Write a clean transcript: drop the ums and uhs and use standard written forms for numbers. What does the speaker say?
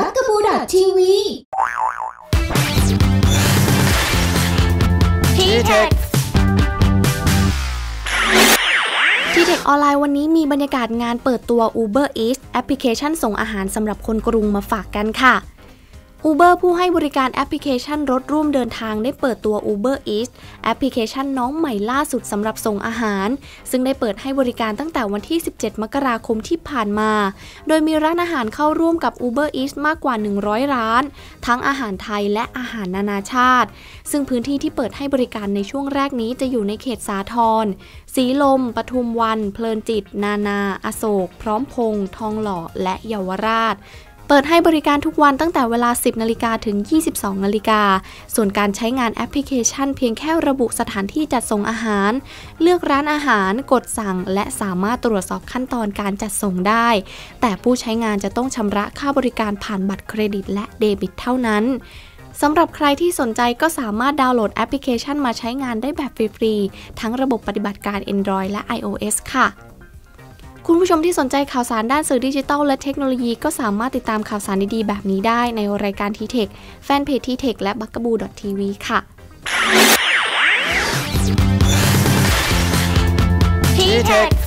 บักกะบูดอททีวี T-Tech T-Tech ออนไลน์วันนี้มีบรรยากาศงานเปิดตัว Uber Eats แอปพลิเคชันส่งอาหารสำหรับคนกรุงมาฝากกันค่ะ Uber ผู้ให้บริการแอปพลิเคชันรถร่วมเดินทางได้เปิดตัว Uber Eats แอปพลิเคชันน้องใหม่ล่าสุดสำหรับส่งอาหารซึ่งได้เปิดให้บริการตั้งแต่วันที่17 มกราคมที่ผ่านมาโดยมีร้านอาหารเข้าร่วมกับ Uber Eats มากกว่า100ร้านทั้งอาหารไทยและอาหารนานาชาติซึ่งพื้นที่ที่เปิดให้บริการในช่วงแรกนี้จะอยู่ในเขตสาทรสีลมปทุมวันเพลินจิตนานาอโศกพร้อมพงษ์ทองหล่อและเยาวราชเปิดให้บริการทุกวันตั้งแต่เวลา 10 นาฬิกาถึง 22 นาฬิกาส่วนการใช้งานแอปพลิเคชันเพียงแค่ระบุสถานที่จัดส่งอาหารเลือกร้านอาหารกดสั่งและสามารถตรวจสอบขั้นตอนการจัดส่งได้แต่ผู้ใช้งานจะต้องชำระค่าบริการผ่านบัตรเครดิตและเดบิตเท่านั้นสำหรับใครที่สนใจก็สามารถดาวน์โหลดแอปพลิเคชันมาใช้งานได้แบบฟรีๆทั้งระบบปฏิบัติการ Android และ iOS ค่ะคุณผู้ชมที่สนใจข่าวสารด้านสื่อดิจิทัลและเทคโนโลยีก็สามารถติดตามข่าวสารดีๆแบบนี้ได้ในรายการ T-Tech แฟนเพจ T-Tech และ bakaboo.tv ค่ะ T-Tech